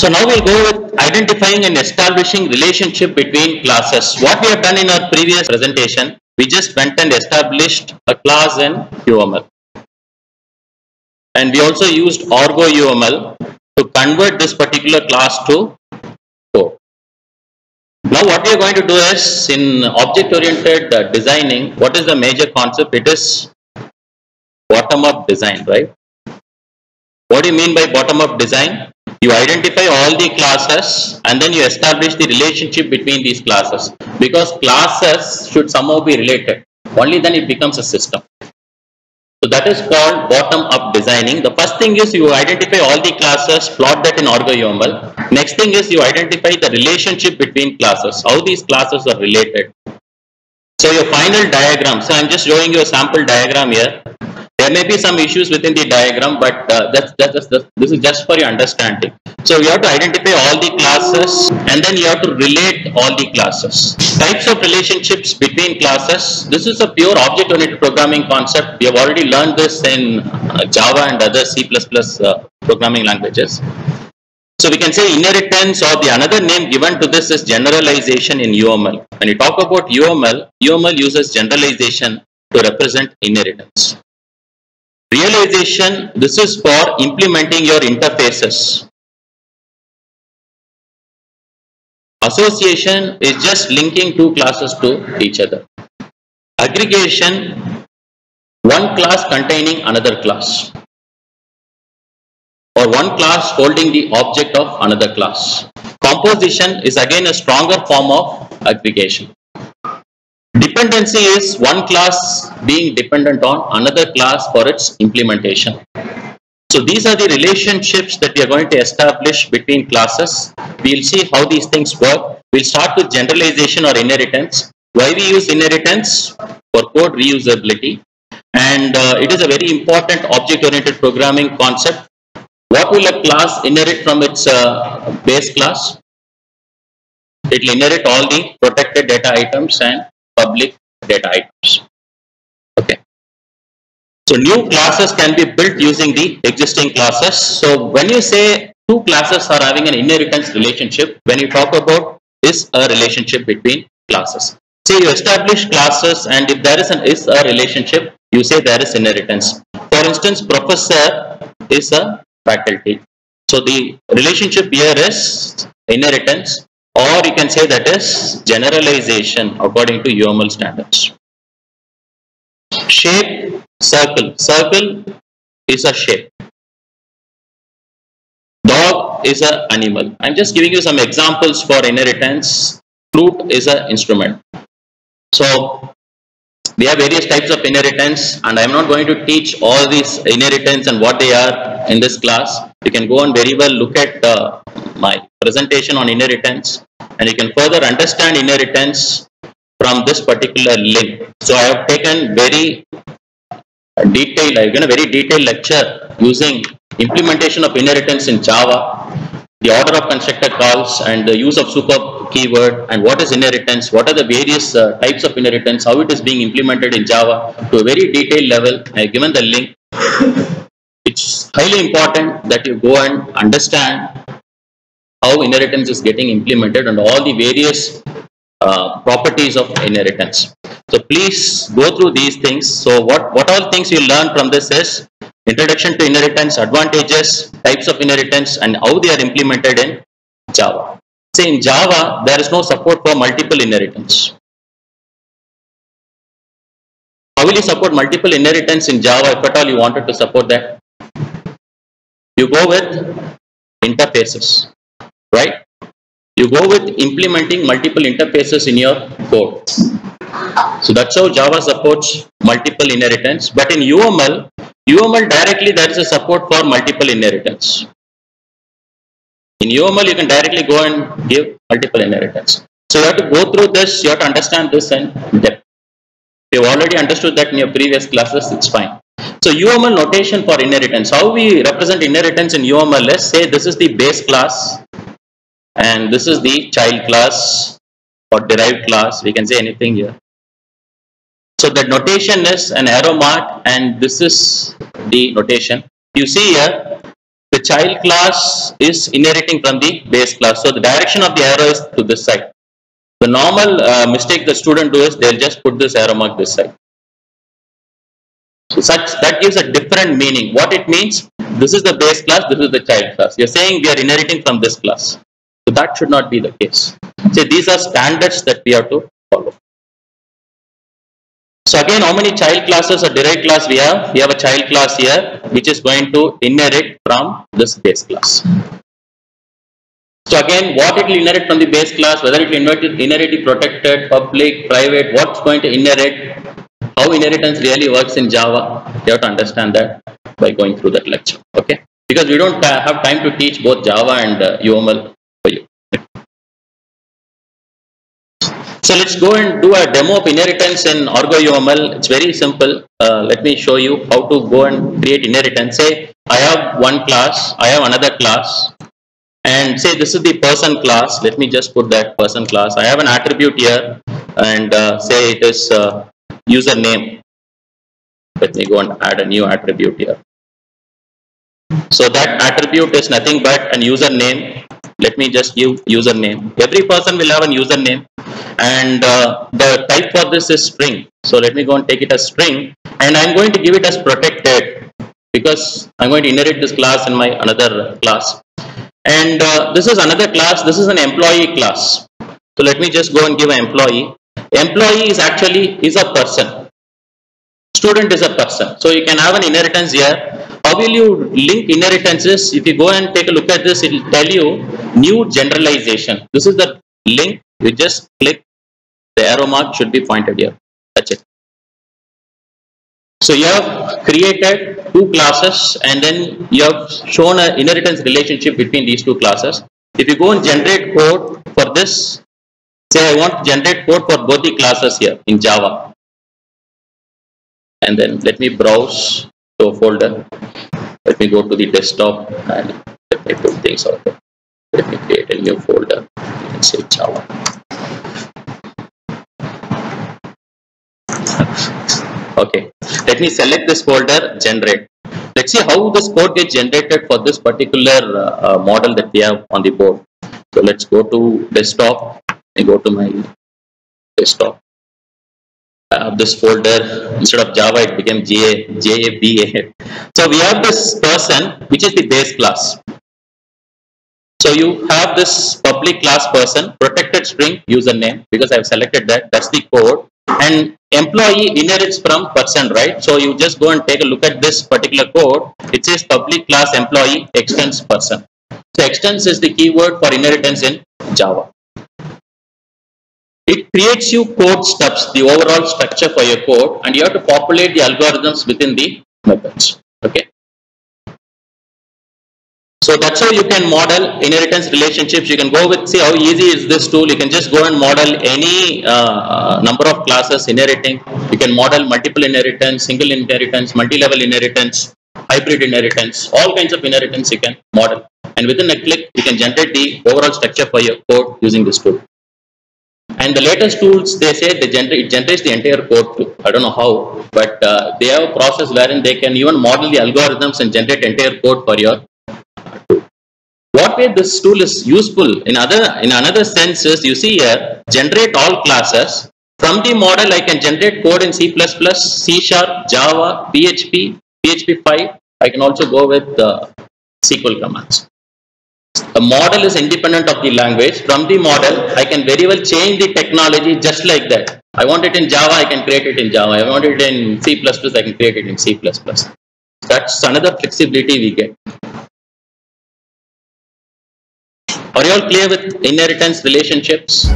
So now we'll go with identifying and establishing relationship between classes. What we have done in our previous presentation, we just went and established a class in UML. And we also used ArgoUML to convert this particular class to code. Now what we are going to do is, in object-oriented designing, what is the major concept? It is bottom-up design, right? What do you mean by bottom-up design? You identify all the classes and then you establish the relationship between these classes, because classes should somehow be related. Only then it becomes a system. So that is called bottom-up designing. The first thing is you identify all the classes, plot that in ArgoUML. Next thing is you identify the relationship between classes, how these classes are related. So your final diagram, so I am just showing you a sample diagram here. There may be some issues within the diagram, but this is just for your understanding. So you have to identify all the classes and then you have to relate all the classes. Types of relationships between classes. This is a pure object-oriented programming concept. We have already learned this in Java and other C++ programming languages. So we can say inheritance, or the another name given to this is generalization in UML. When you talk about UML, UML uses generalization to represent inheritance. Realization, this is for implementing your interfaces. Association is just linking two classes to each other. Aggregation, one class containing another class, or one class holding the object of another class. Composition is again a stronger form of aggregation. Dependency is one class being dependent on another class for its implementation. So these are the relationships that we are going to establish between classes. We will see how these things work. We will start with generalization or inheritance. Why we use inheritance? For code reusability. And it is a very important object-oriented programming concept. What will a class inherit from its base class? It will inherit all the protected data items and public data items. Okay. So new classes can be built using the existing classes. So when you say two classes are having an inheritance relationship, when you talk about is a relationship between classes. Say you establish classes, and if there is an is a relationship, you say there is inheritance. For instance, professor is a faculty. So the relationship here is inheritance. Or you can say that is generalization according to UML standards. Shape, circle. Circle is a shape. Dog is an animal. I am just giving you some examples for inheritance. Flute is an instrument. So we have various types of inheritance, and I am not going to teach all these inheritance and what they are in this class. You can go and very well look at my presentation on inheritance, and you can further understand inheritance from this particular link. So I have taken a very detailed lecture using implementation of inheritance in Java, the order of constructor calls, and the use of super keyword, and what is inheritance, what are the various types of inheritance, how it is being implemented in Java to a very detailed level. I have given the link. It's highly important that you go and understand how inheritance is getting implemented and all the various properties of inheritance. So please go through these things. So what all things you learn from this is introduction to inheritance, advantages, types of inheritance, and how they are implemented in Java. Say in Java, there is no support for multiple inheritance. How will you support multiple inheritance in Java, if at all you wanted to support that? You go with interfaces. Right? You go with implementing multiple interfaces in your code. So that's how Java supports multiple inheritance. But in UML directly there is a support for multiple inheritance. In UML you can directly go and give multiple inheritance. So you have to go through this, you have to understand this in depth. You've already understood that in your previous classes, it's fine. So UML notation for inheritance. How we represent inheritance in UML is, say this is the base class, and this is the child class or derived class. We can say anything here. So the notation is an arrow mark, and this is the notation. You see here, the the child class is inheriting from the base class. So the direction of the arrow is to this side. The normal mistake the student do is they'll just put this arrow mark this side. So that gives a different meaning. What it means, this is the base class, this is the child class. You're saying we are inheriting from this class. So that should not be the case. So these are standards that we have to follow. So again, how many child classes or derived class we have? We have a child class here, which is going to inherit from this base class. So again, what it will inherit from the base class, whether it will inherit the protected, public, private, what's going to inherit, how inheritance really works in Java, you have to understand that by going through that lecture, okay? Because we don't have time to teach both Java and UML for you. So let's go and do a demo of inheritance in ArgoUML. It's very simple. Let me show you how to go and create inheritance. Say I have one class, I have another class, and say this is the person class. Let me just put that person class. I have an attribute here, and say it is username. Let me go and add a new attribute here. So that attribute is nothing but an username. Let me just give username. Every person will have a username, and the type for this is string. So let me go and take it as string, and I'm going to give it as protected because I'm going to inherit this class in my another class. And this is another class. This is an employee class. So let me just go and give an employee. Employee is actually a person. Student is a person. So you can have an inheritance here. How will you link inheritances? If you go and take a look at this, it will tell you new generalization. This is the link. You just click, the arrow mark should be pointed here. That's it. So you have created two classes, and then you have shown an inheritance relationship between these two classes. If you go and generate code for this, say I want to generate code for both the classes here in Java. And then let me browse to a folder. Let me go to the desktop and let me put things out there. Let me create a new folder and say Java. Okay, let me select this folder, generate. Let's see how this code gets generated for this particular model that we have on the board. So let's go to desktop. I go to my desktop. This folder, instead of Java it became JABA. So we have this person, which is the base class. So you have this public class person, protected string username, because I have selected that. That's the code. And employee inherits from person, right? So you just go and take a look at this particular code. It says public class employee extends person. So extends is the keyword for inheritance in Java. It creates you code steps, the overall structure for your code, and you have to populate the algorithms within the methods. Okay. So that's how you can model inheritance relationships. You can go with, see how easy is this tool. You can just go and model any number of classes inheriting. You can model multiple inheritance, single inheritance, multi-level inheritance, hybrid inheritance, all kinds of inheritance you can model. And within a click, you can generate the overall structure for your code using this tool. And the latest tools, they say they generates the entire code too. I don't know how, but they have a process wherein they can even model the algorithms and generate entire code for your tool. What way this tool is useful in another sense is, you see here, generate all classes. From the model, I can generate code in C++, C Sharp, Java, PHP, PHP5. I can also go with SQL commands. A model is independent of the language. From the model, I can very well change the technology just like that. I want it in Java, I can create it in Java. I want it in C++, I can create it in C++. That's another flexibility we get. Are you all clear with inheritance relationships?